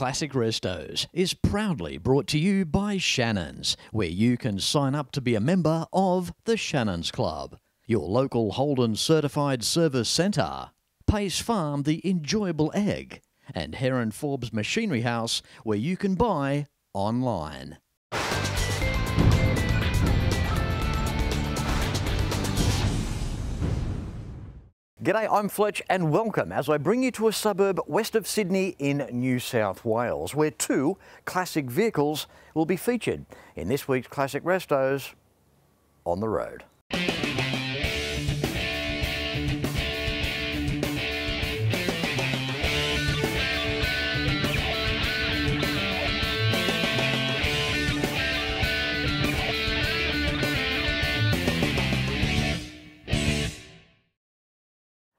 Classic Restos is proudly brought to you by Shannons, where you can sign up to be a member of the Shannons Club, your local Holden Certified Service Centre, Pace Farm the Enjoyable Egg, and Heron Forbes Machinery House, where you can buy online. G'day, I'm Fletch and welcome as I bring you to a suburb west of Sydney in New South Wales, where two classic vehicles will be featured in this week's Classic Restos on the road.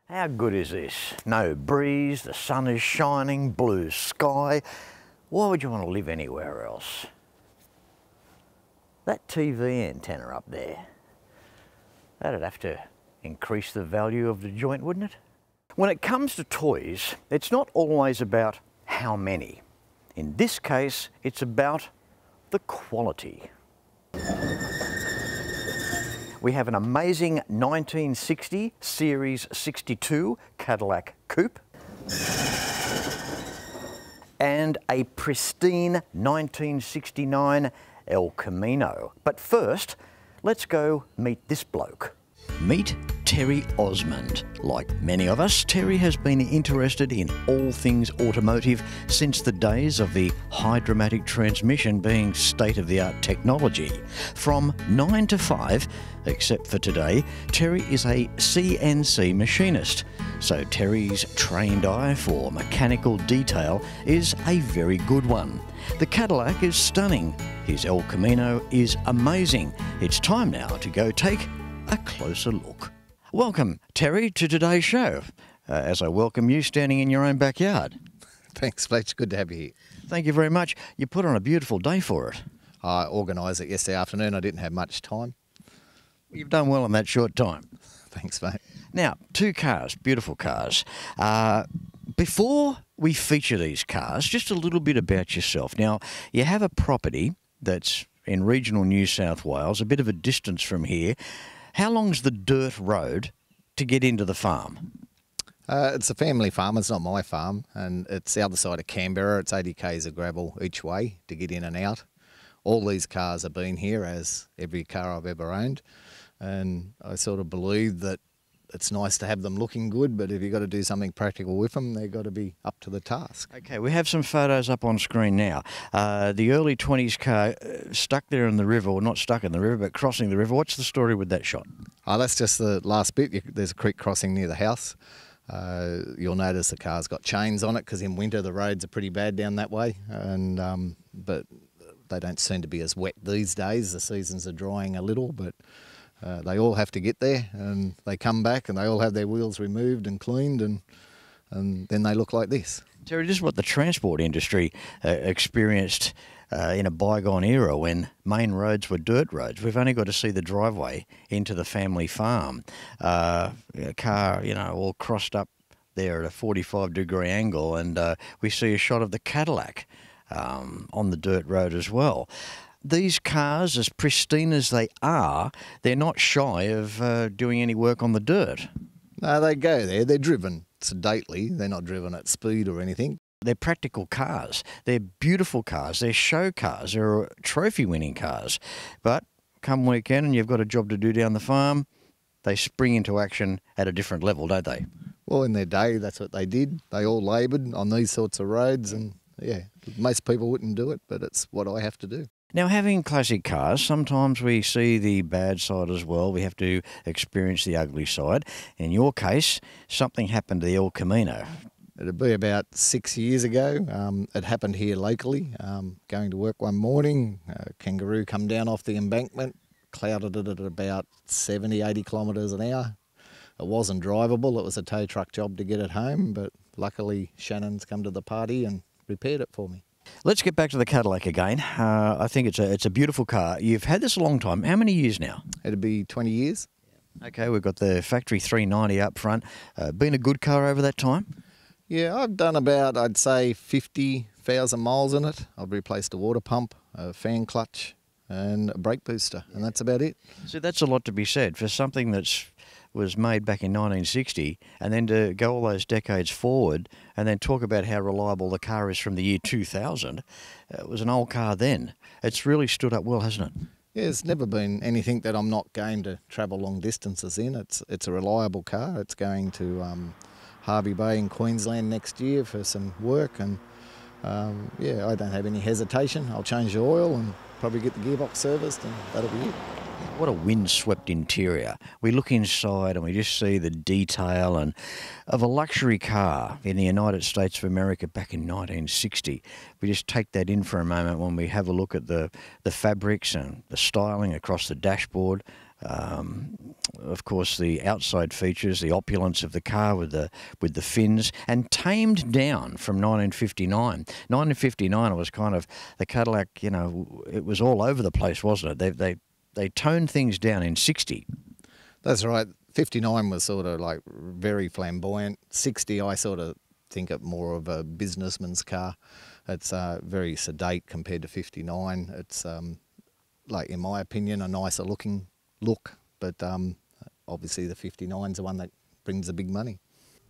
How good is this? No breeze, the sun is shining, blue sky. Why would you want to live anywhere else? That TV antenna up there, that'd have to increase the value of the joint, wouldn't it? When it comes to toys, it's not always about how many. In this case, it's about the quality. We have an amazing 1960 Series 62 Cadillac Coupe and a pristine 1969 El Camino. But first, let's go meet this bloke. Meet Terry Osmond. Like many of us, Terry has been interested in all things automotive since the days of the Hydramatic transmission being state-of-the-art technology. From 9 to 5, except for today, Terry is a CNC machinist. So Terry's trained eye for mechanical detail is a very good one. The Cadillac is stunning. His El Camino is amazing. It's time now to go take a closer look. Welcome, Terry, to today's show, as I welcome you standing in your own backyard. Thanks, Fletch. Good to have you here. Thank you very much. You put on a beautiful day for it. I organised it yesterday afternoon. I didn't have much time. You've done well in that short time. Thanks, mate. Now, two cars, beautiful cars. Before we feature these cars, just a little bit about yourself. Now, you have a property that's in regional New South Wales, a bit of a distance from here. How long's the dirt road to get into the farm? It's a family farm, it's not my farm, and it's the other side of Canberra. It's 80 k's of gravel each way to get in and out. All these cars have been here, as every car I've ever owned, and I sort of believe that it's nice to have them looking good, but if you've got to do something practical with them, they've got to be up to the task. Okay, we have some photos up on screen now. The early 20s car stuck there in the river, or not stuck in the river, but crossing the river. What's the story with that shot? Oh, that's just the last bit. There's a creek crossing near the house. You'll notice the car's got chains on it because in winter the roads are pretty bad down that way, and but they don't seem to be as wet these days. The seasons are drying a little, but they all have to get there, and they come back and they all have their wheels removed and cleaned, and then they look like this. Terry, this is what the transport industry experienced in a bygone era when main roads were dirt roads. We've only got to see the driveway into the family farm. A car, you know, all crossed up there at a 45-degree angle, and we see a shot of the Cadillac on the dirt road as well. These cars, as pristine as they are, they're not shy of doing any work on the dirt. No, they go there. They're driven sedately. They're not driven at speed or anything. They're practical cars. They're beautiful cars. They're show cars. They're trophy-winning cars. But come weekend and you've got a job to do down the farm, they spring into action at a different level, don't they? Well, in their day, that's what they did. They all laboured on these sorts of roads, and, yeah, most people wouldn't do it, but it's what I have to do. Now, having classic cars, sometimes we see the bad side as well. We have to experience the ugly side. In your case, something happened to the El Camino. It'd be about 6 years ago. It happened here locally. Going to work one morning, a kangaroo come down off the embankment, clouded it at about 70, 80 kilometres an hour. It wasn't drivable. It was a tow truck job to get it home, but luckily Shannon's come to the party and repaired it for me. Let's get back to the Cadillac again. I think it's a beautiful car. You've had this a long time. How many years now? It'll be 20 years. Okay, we've got the factory 390 up front. Been a good car over that time? Yeah, I've done about, I'd say, 50 1,000 miles in it. I've replaced a water pump, a fan clutch and a brake booster, and that's about it. So that's a lot to be said for something that's was made back in 1960, and then to go all those decades forward and then talk about how reliable the car is from the year 2000. It was an old car then. It's really stood up well, hasn't it? Yeah, it's never been anything that I'm not game to travel long distances in. It's a reliable car. It's going to Hervey Bay in Queensland next year for some work, and yeah, I don't have any hesitation. I'll change the oil and probably get the gearbox serviced, and that'll be it. What a windswept interior. We look inside and we just see the detail and of a luxury car in the United States of America back in 1960. We just take that in for a moment when we have a look at the fabrics and the styling across the dashboard. Of course, the outside features, the opulence of the car with the fins, and tamed down from 1959. 1959, it was kind of the Cadillac. You know, it was all over the place, wasn't it? They toned things down in 60. That's right. 59 was sort of like very flamboyant. 60, I sort of think it more of a businessman's car. It's very sedate compared to 59. It's like, in my opinion, a nicer looking look, but obviously the 59's the one that brings the big money.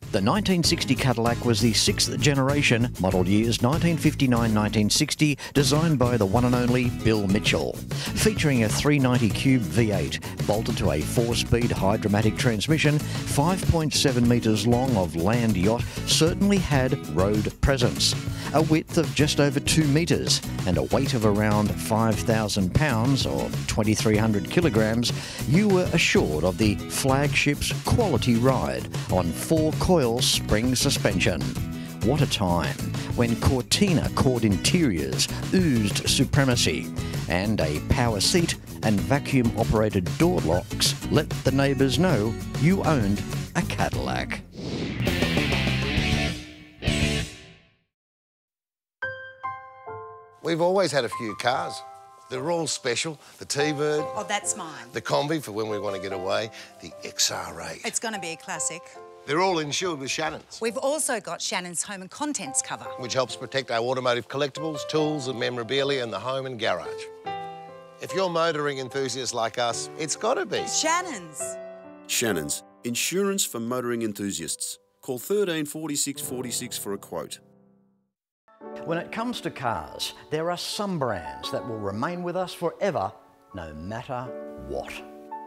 The 1960 Cadillac was the sixth generation, modelled years 1959-1960, designed by the one and only Bill Mitchell. Featuring a 390 cube V8, bolted to a 4-speed Hydramatic transmission, 5.7 metres long of land yacht certainly had road presence. A width of just over 2 metres and a weight of around 5,000 pounds or 2,300 kilograms, you were assured of the flagship's quality ride on 4-coil spring suspension. What a time when Cortina-cord interiors oozed supremacy, and a power seat and vacuum-operated door locks let the neighbours know you owned a Cadillac. We've always had a few cars. They're all special. The T-Bird. Oh, that's mine. The Combi for when we want to get away. The XR8. It's going to be a classic. They're all insured with Shannons. We've also got Shannons Home and Contents cover, which helps protect our automotive collectibles, tools and memorabilia in the home and garage. If you're motoring enthusiasts like us, it's got to be Shannons. Shannons, insurance for motoring enthusiasts. Call 13 46 46 for a quote. When it comes to cars, there are some brands that will remain with us forever, no matter what.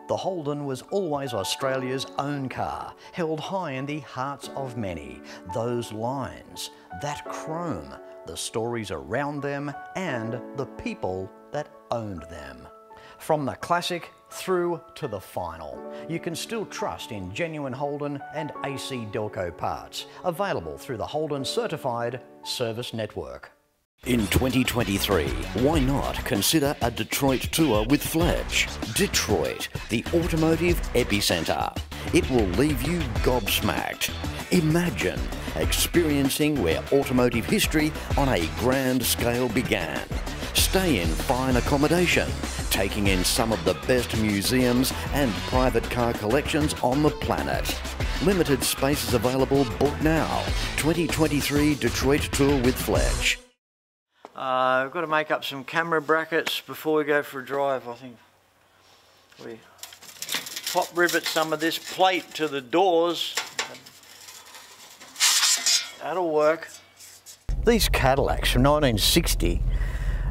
The Holden was always Australia's own car, held high in the hearts of many. Those lines, that chrome, the stories around them and the people that owned them. From the classic through to the final, you can still trust in genuine Holden and AC Delco parts, available through the Holden Certified Service Network. In 2023, why not consider a Detroit tour with Fletch? Detroit, the automotive epicenter. It will leave you gobsmacked. Imagine experiencing where automotive history on a grand scale began. Stay in fine accommodation, taking in some of the best museums and private car collections on the planet. Limited spaces available. Book now. 2023 Detroit tour with Fletch. I've got to make up some camera brackets before we go for a drive, I think. We pop rivet some of this plate to the doors. That'll work. These Cadillacs from 1960,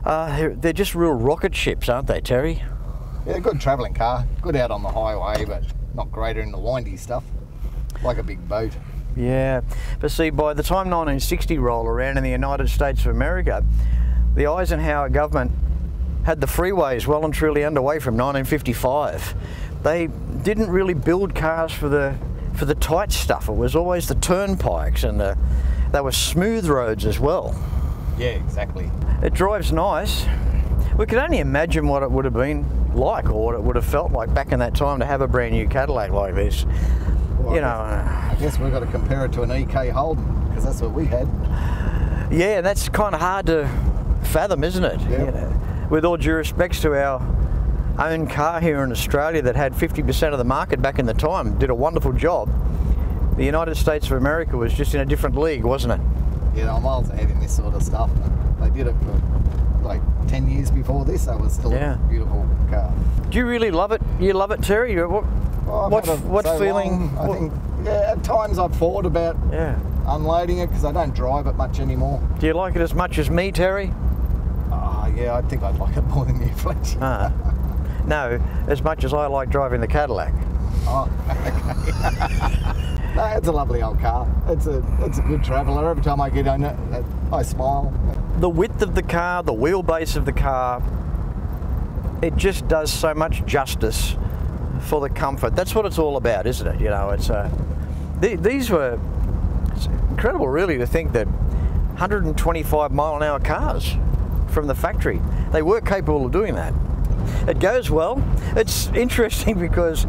they're just real rocket ships, aren't they, Terry? Yeah, good travelling car. Good out on the highway, but not greater in the windy stuff. Like a big boat. Yeah, but see, by the time 1960 rolled around in the United States of America, the Eisenhower government had the freeways well and truly underway from 1955. They didn't really build cars for the tight stuff. It was always the turnpikes, and they were smooth roads as well. Yeah, exactly. It drives nice. We could only imagine what it would have been like, or what it would have felt like back in that time to have a brand new Cadillac like this. Well, you know, I guess we've got to compare it to an EK Holden, because that's what we had. Yeah, that's kind of hard to fathom, isn't it? Yep. You know, with all due respects to our own car here in Australia that had 50% of the market back in the time, did a wonderful job. The United States of America was just in a different league, wasn't it? You know, I'm alternating this sort of stuff. They did it for like 10 years before this. That was still a beautiful car. Do you really love it? You love it, Terry? What feeling? I think, yeah, at times I've thought about unloading it because I don't drive it much anymore. Do you like it as much as me, Terry? Yeah, I think I'd like it more than you, Fletch. No, as much as I like driving the Cadillac. Oh, okay. No, it's a lovely old car. It's a good traveller. Every time I get on it, I smile. The width of the car, the wheelbase of the car, it just does so much justice for the comfort. That's what it's all about, isn't it? You know, it's it's incredible, really, to think that 125 mile an hour cars from the factory, they were capable of doing that. It goes well. It's interesting because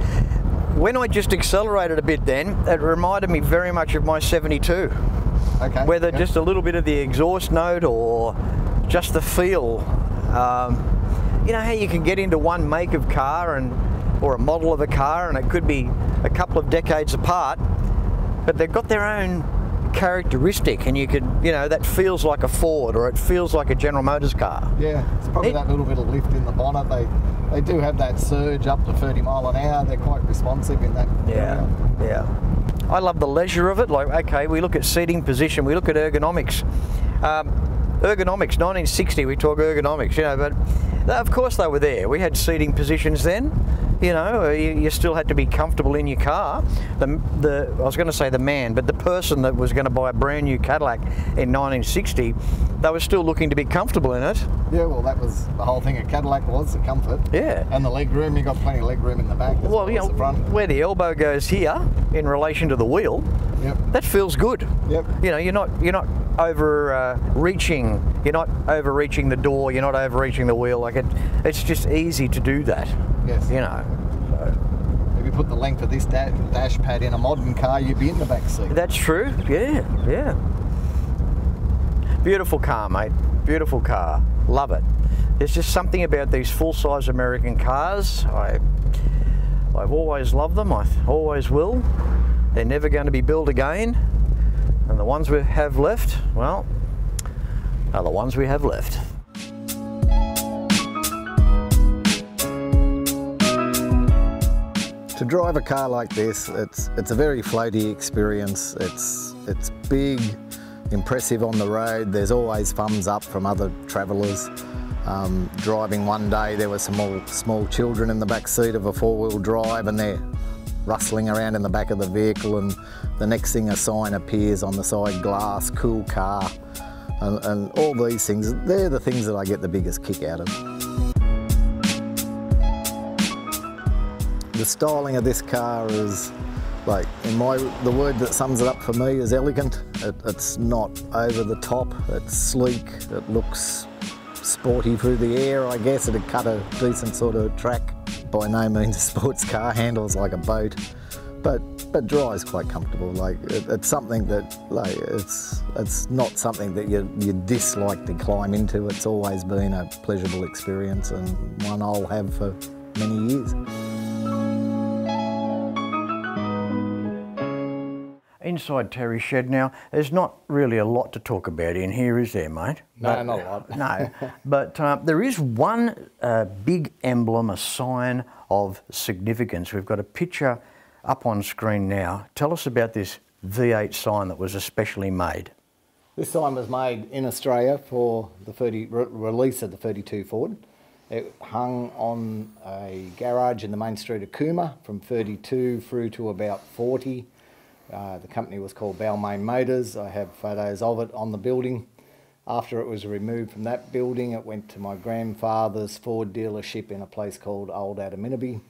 when I just accelerated a bit then, it reminded me very much of my 72. Okay. Whether just a little bit of the exhaust note or just the feel. You know how you can get into one make of car and or a model of a car and it could be a couple of decades apart, but they've got their own characteristic, and you could, you know, that feels like a Ford or it feels like a General Motors car. Yeah, it's probably that little bit of lift in the bonnet. They do have that surge up to 30 mile an hour. They're quite responsive in that. Yeah, yeah. I love the leisure of it. Like, okay, we look at seating position, we look at ergonomics. Ergonomics, 1960, we talk ergonomics, you know, but of course they were there. We had seating positions then. You know, you still had to be comfortable in your car. I was going to say the man, but the person that was going to buy a brand new Cadillac in 1960, they were still looking to be comfortable in it. Yeah, well, that was the whole thing. A Cadillac was the comfort. Yeah. And the leg room, you got plenty of leg room in the back. Well, you know, the front. Where the elbow goes here in relation to the wheel, that feels good. Yep. You know, you're not overreaching. You're not overreaching the door. You're not overreaching the wheel. Like it's just easy to do that. Yes. You know. So. If you put the length of this dash pad in a modern car, you'd be in the back seat. That's true. Yeah, yeah. Beautiful car, mate. Beautiful car. Love it. There's just something about these full-size American cars. I've always loved them. I always will. They're never going to be built again. And the ones we have left, well, are the ones we have left. To drive a car like this, it's a very floaty experience. It's big, impressive on the road. There's always thumbs up from other travellers. Driving one day, there were some small children in the back seat of a four-wheel drive, and they're rustling around in the back of the vehicle. And the next thing, a sign appears on the side glass: "Cool car," and all these things. They're the things that I get the biggest kick out of. The styling of this car is, like, the word that sums it up for me is elegant. It's not over the top, it's sleek, it looks sporty through the air, I guess. It'd cut a decent sort of track. By no means a sports car, handles like a boat, but drives quite comfortable. Like, it's something that, like, it's not something that you dislike to climb into. It's always been a pleasurable experience and one I'll have for many years. Inside Terry's shed now, there's not really a lot to talk about in here, is there, mate? No, not a lot. No, but there is one big emblem, a sign of significance. We've got a picture up on screen now. Tell us about this V8 sign that was especially made. This sign was made in Australia for the release of the 32 Ford. It hung on a garage in the main street of Cooma from 32 through to about 40. The company was called Balmain Motors. I have photos of it on the building. After it was removed from that building, it went to my grandfather's Ford dealership in a place called Old Adaminaby,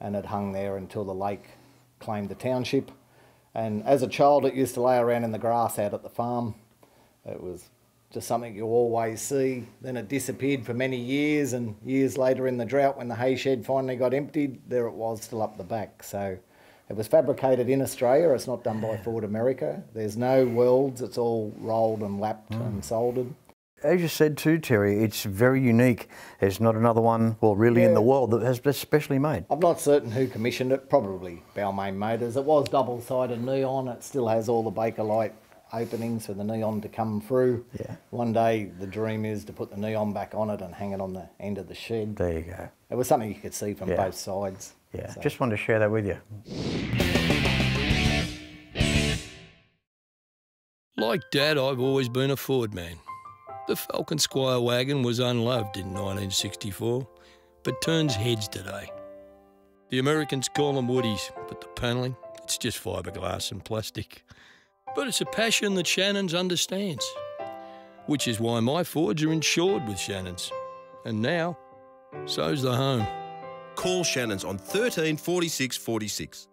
and it hung there until the lake claimed the township. And as a child, it used to lay around in the grass out at the farm. It was just something you always see. Then it disappeared for many years, and years later in the drought, when the hay shed finally got emptied, there it was, still up the back. So it was fabricated in Australia. It's not done by Ford America. There's no welds. It's all rolled and lapped and soldered. As you said too, Terry, it's very unique. There's not another one, well, really in the world that has been specially made. I'm not certain who commissioned it. Probably Balmain Motors. It was double-sided neon. It still has all the Bakelite openings for the neon to come through. Yeah. One day the dream is to put the neon back on it and hang it on the end of the shed. There you go. It was something you could see from both sides. Yeah, so just wanted to share that with you. Like Dad, I've always been a Ford man. The Falcon Squire wagon was unloved in 1964, but turns heads today. The Americans call them woodies, but the panelling, it's just fibreglass and plastic. But it's a passion that Shannons understands, which is why my Fords are insured with Shannons. And now, so's the home. Call Shannons on 13 46 46.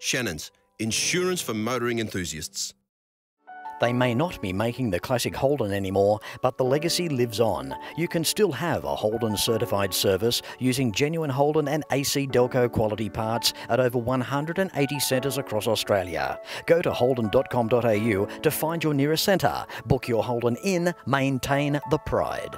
Shannons, insurance for motoring enthusiasts. They may not be making the classic Holden anymore, but the legacy lives on. You can still have a Holden certified service using genuine Holden and AC Delco quality parts at over 180 centres across Australia. Go to holden.com.au to find your nearest centre. Book your Holden in, maintain the pride.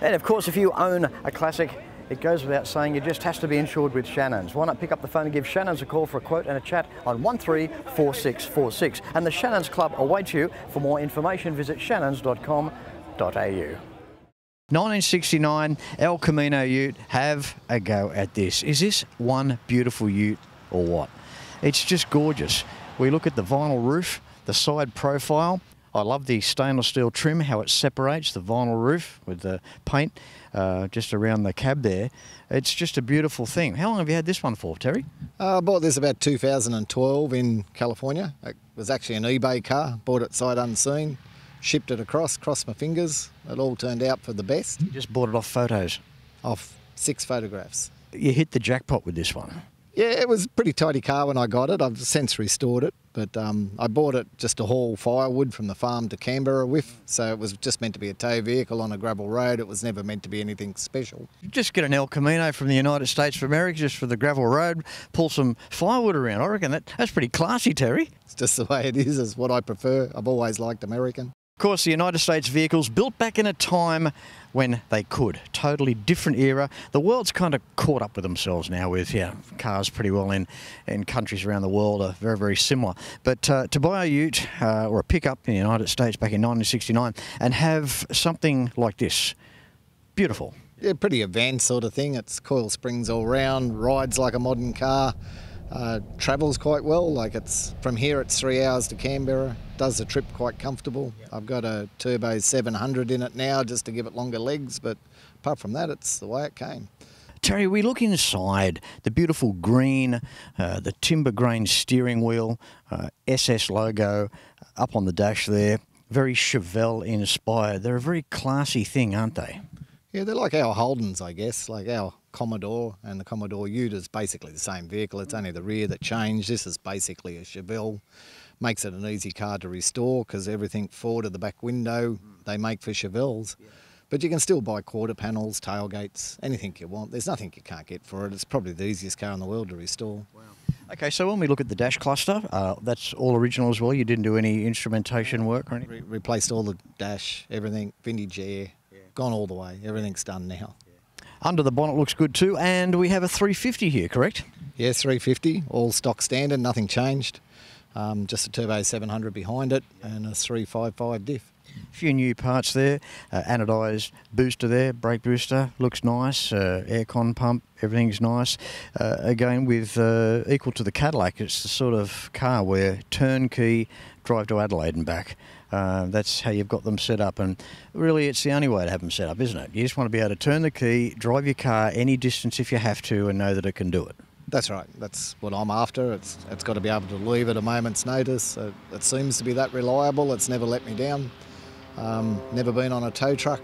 And of course, if you own a classic, it goes without saying, it just has to be insured with Shannons. Why not pick up the phone and give Shannons a call for a quote and a chat on 134646. And the Shannons Club awaits you. For more information, visit shannons.com.au. 1969 El Camino ute, have a go at this. Is this one beautiful ute or what? It's just gorgeous. We look at the vinyl roof, the side profile. I love the stainless steel trim, how it separates the vinyl roof with the paint just around the cab there. It's just a beautiful thing. How long have you had this one for, Terry? I bought this about 2012 in California. It was actually an eBay car. Bought it sight unseen, shipped it across, crossed my fingers. It all turned out for the best. You just bought it off photos? Off 6 photographs. You hit the jackpot with this one. Yeah, it was a pretty tidy car when I got it. I've since restored it, but I bought it just to haul firewood from the farm to Canberra with, so it was just meant to be a tow vehicle on a gravel road. It was never meant to be anything special. You just get an El Camino from the United States of America just for the gravel road, pull some firewood around. I reckon that's pretty classy, Terry. It's just the way it is. It's what I prefer. I've always liked American. Of course, the United States vehicles built back in a time when they could. Totally different era. The world's kind of caught up with themselves now with cars pretty well in countries around the world are very, very similar. But to buy a ute or a pickup in the United States back in 1969 and have something like this, beautiful. Yeah, pretty advanced sort of thing. It's coil springs all round, rides like a modern car, travels quite well. Like it's from here it's 3 hours to Canberra. Does the trip quite comfortable. Yep. I've got a Turbo 700 in it now just to give it longer legs, but apart from that, it's the way it came. Terry, we look inside, the beautiful green, the timber grain steering wheel, SS logo up on the dash there, very Chevelle inspired. They're a very classy thing, aren't they? Yeah, they're like our Holdens, I guess, like our Commodore, and the Commodore ute is basically the same vehicle. It's only the rear that changed. This is basically a Chevelle. Makes it an easy car to restore because everything forward of the back window they make for Chevelles. Yeah. But you can still buy quarter panels, tailgates, anything you want. There's nothing you can't get for it. It's probably the easiest car in the world to restore. Wow. Okay, so when we look at the dash cluster, that's all original as well? You didn't do any instrumentation work or anything? Replaced all the dash, everything, vintage air, gone all the way. Everything's done now. Yeah. Under the bonnet looks good too, and we have a 350 here, correct? Yes, 350, all stock standard, nothing changed. Just a Turbo 700 behind it and a 355 diff. A few new parts there, anodised booster there, brake booster, looks nice, aircon pump, everything's nice. Again, with equal to the Cadillac, it's the sort of car where turnkey, drive to Adelaide and back. That's how you've got them set up, and really it's the only way to have them set up, isn't it? You just want to be able to turn the key, drive your car any distance if you have to, and know that it can do it. That's right. That's what I'm after. It's got to be able to leave at a moment's notice. It seems to be that reliable. It's never let me down. Never been on a tow truck.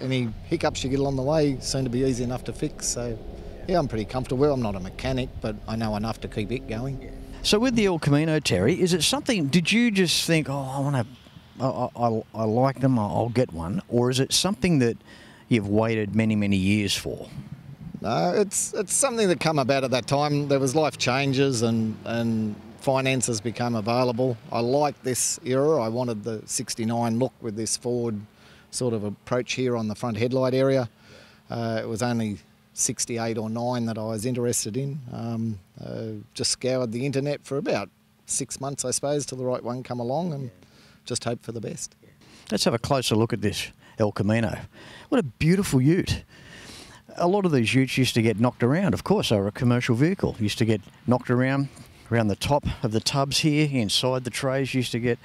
Any hiccups you get along the way seem to be easy enough to fix. So, yeah, I'm pretty comfortable. I'm not a mechanic, but I know enough to keep it going. So with the El Camino, Terry, is it something, did you just think, oh, I like them, I'll get one? Or is it something that you've waited many, many years for? No, it's something that come about at that time. There was life changes and finances became available. I liked this era. I wanted the 69 look with this Ford sort of approach here on the front headlight area. It was only 68 or 9 that I was interested in. Just scoured the internet for about 6 months, I suppose, till the right one come along, and just hope for the best. Let's have a closer look at this El Camino. What a beautiful ute. A lot of these utes used to get knocked around. Of course, they were a commercial vehicle. Used to get knocked around the top of the tubs here, inside the trays, used to get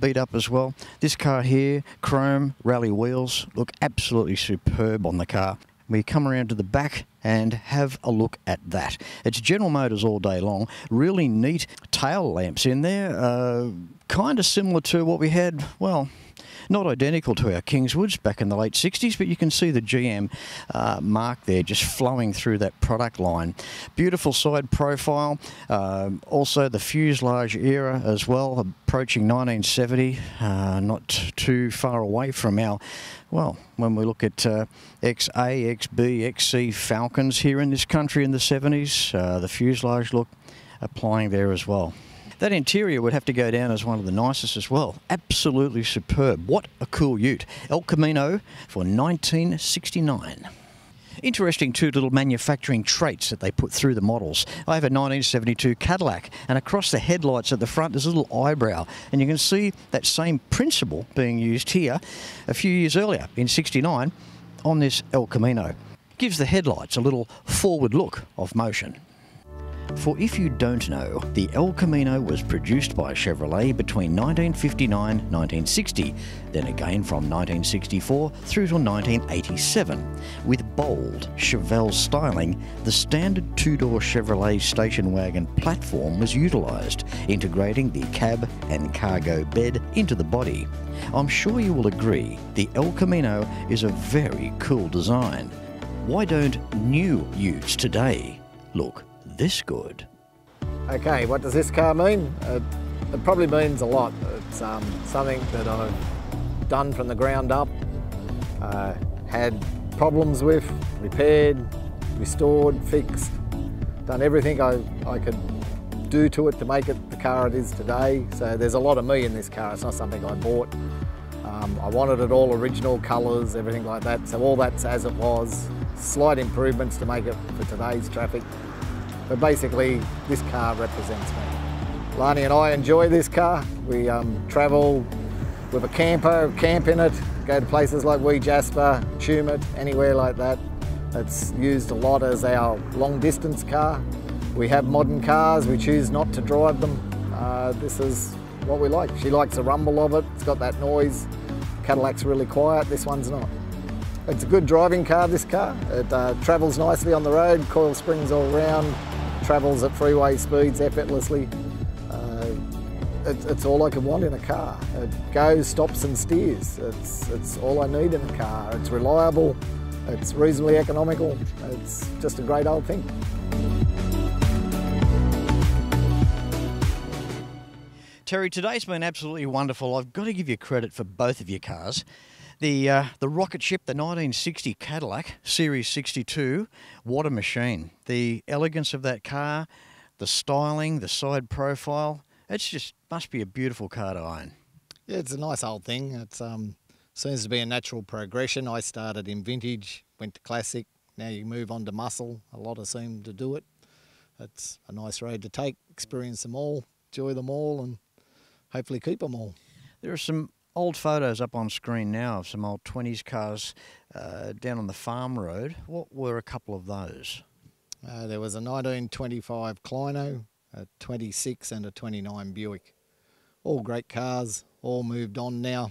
beat up as well. This car here, chrome rally wheels, look absolutely superb on the car. We come around to the back and have a look at that. It's General Motors all day long. Really neat tail lamps in there, kind of similar to what we had, well, not identical to our Kingswoods back in the late 60s, but you can see the GM mark there just flowing through that product line. Beautiful side profile, also the fuselage era as well, approaching 1970, not too far away from our, well, when we look at XA, XB, XC Falcons here in this country in the 70s, the fuselage look applying there as well. That interior would have to go down as one of the nicest as well. Absolutely superb. What a cool ute. El Camino for 1969. Interesting two little manufacturing traits that they put through the models. I have a 1972 Cadillac, and across the headlights at the front there's a little eyebrow, and you can see that same principle being used here a few years earlier in 69 on this El Camino. Gives the headlights a little forward look of motion. For if you don't know, the El Camino was produced by Chevrolet between 1959 and 1960, then again from 1964 through to 1987, with bold Chevelle styling. The standard two-door Chevrolet station wagon platform was utilised, integrating the cab and cargo bed into the body. I'm sure you will agree, the El Camino is a very cool design. Why don't new utes today look this good? Okay, what does this car mean? It probably means a lot. It's something that I've done from the ground up, had problems with, repaired, restored, fixed, done everything I could do to it to make it the car it is today. So there's a lot of me in this car. It's not something I bought. I wanted it all original colours, everything like that. So all that's as it was, slight improvements to make it for today's traffic. But basically, this car represents me. Lani and I enjoy this car. We travel with a camper, camp in it, go to places like Wee Jasper, Tumut, anywhere like that. It's used a lot as our long distance car. We have modern cars, we choose not to drive them. This is what we like. She likes the rumble of it, it's got that noise. Cadillac's really quiet, this one's not. It's a good driving car, this car. It travels nicely on the road, coil springs all around, travels at freeway speeds effortlessly. It's all I could want in a car. It goes, stops and steers. It's all I need in a car. It's reliable, it's reasonably economical. It's just a great old thing. Terry, today's been absolutely wonderful. I've got to give you credit for both of your cars. The rocket ship, the 1960 Cadillac, Series 62, what a machine. The elegance of that car, the styling, the side profile, it's just must be a beautiful car to own. Yeah, it's a nice old thing. It seems to be a natural progression. I started in vintage, went to classic, now you move on to muscle. A lot of seem to do it. It's a nice road to take, experience them all, enjoy them all, and hopefully keep them all. There are some old photos up on screen now of some old 20s cars down on the farm road. What were a couple of those? There was a 1925 Clino, a 26 and a 29 Buick. All great cars, all moved on now.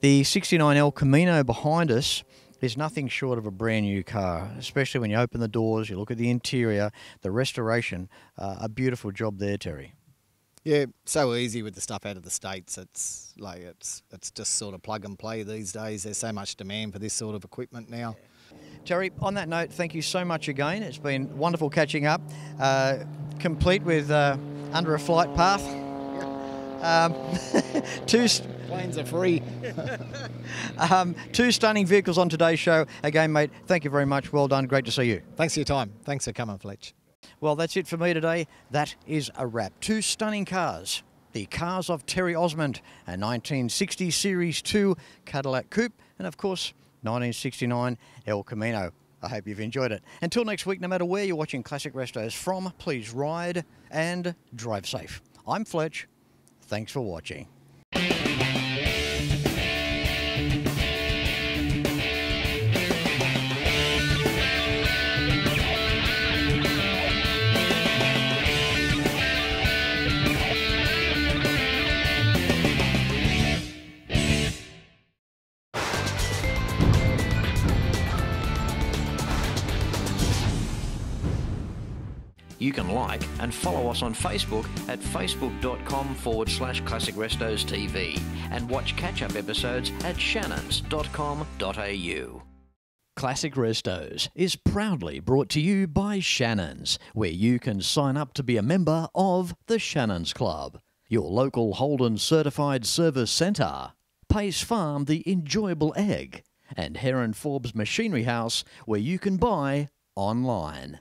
The 69 El Camino behind us is nothing short of a brand new car, especially when you open the doors, you look at the interior, the restoration, a beautiful job there, Terry. Yeah, so easy with the stuff out of the States. It's like it's just sort of plug and play these days. There's so much demand for this sort of equipment now. Terry, on that note, thank you so much again. It's been wonderful catching up, complete with under a flight path. Two planes are free. Two stunning vehicles on today's show. Again, mate, thank you very much. Well done. Great to see you. Thanks for your time. Thanks for coming, Fletch. Well, that's it for me today. That is a wrap. Two stunning cars. The cars of Terry Osmond, a 1960 Series 2 Cadillac Coupe, and of course, 1969 El Camino. I hope you've enjoyed it. Until next week, no matter where you're watching Classic Restos from, please ride and drive safe. I'm Fletch. Thanks for watching. You can like and follow us on Facebook at facebook.com/Classic Restos TV and watch catch-up episodes at shannons.com.au. Classic Restos is proudly brought to you by Shannons, where you can sign up to be a member of the Shannons Club, your local Holden Certified Service Centre, Pace Farm the Enjoyable Egg, and Heron Forbes Machinery House, where you can buy online.